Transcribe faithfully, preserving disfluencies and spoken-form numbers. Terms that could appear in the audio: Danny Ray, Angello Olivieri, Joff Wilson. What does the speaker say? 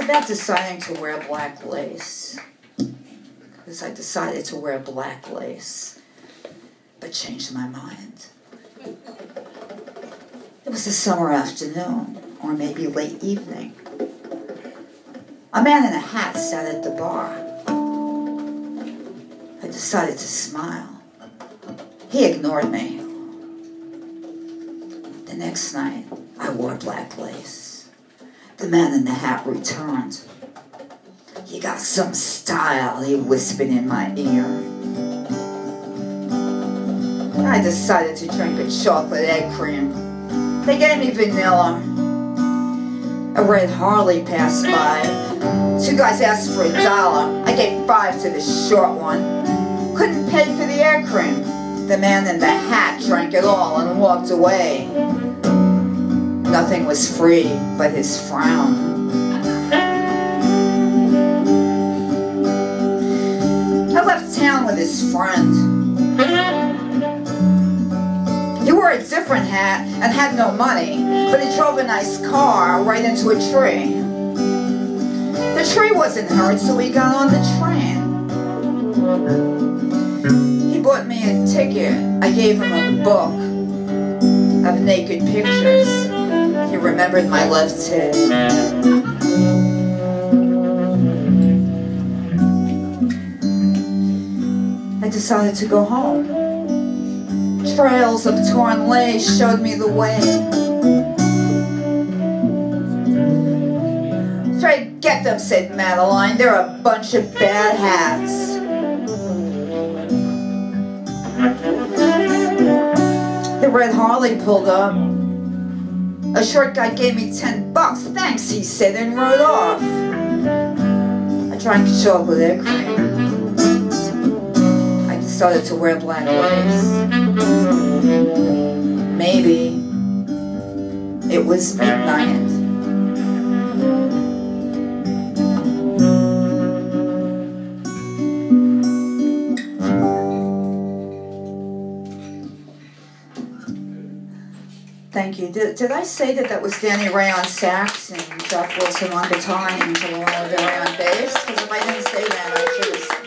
about deciding to wear black lace. Because I decided to wear black lace, but changed my mind. It was a summer afternoon, or maybe late evening. A man in a hat sat at the bar. I decided to smile. He ignored me. The next night, I wore black lace. The man in the hat returned. "You got some style," he whispered in my ear. I decided to drink a chocolate egg cream. They gave me vanilla. A red Harley passed by. Two guys asked for a dollar. I gave five to the short one. Couldn't pay for the air cream. The man in the hat drank it all and walked away. Nothing was free but his frown. I left town with his friend. He wore a different hat and had no money, but he drove a nice car right into a tree. The tree wasn't hurt, so he got on the train. He bought me a ticket. I gave him a book of naked pictures. He remembered my left hip. I decided to go home. Trails of torn lace showed me the way. "Forget them," said Madeline. "They're a bunch of bad hats." The red Harley pulled up. A short guy gave me ten bucks. "Thanks," he said, and rode off. I drank chocolate egg cream. I decided to wear black lace. Maybe it was midnight. Thank you. Did, did I say that that was Danny Ray on sax and Joff Wilson on guitar and Angello Olivieri on bass? Because if I didn't say that, I should have said